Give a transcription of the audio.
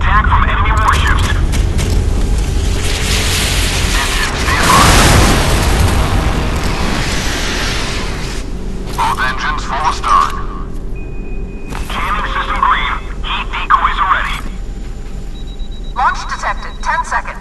attack from enemy warships. Engine standby. Both engines full astern. Cannon system green. Heat decoys are ready. Launch detected. 10 seconds.